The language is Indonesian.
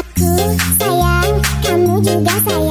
Aku sayang, kamu juga sayang.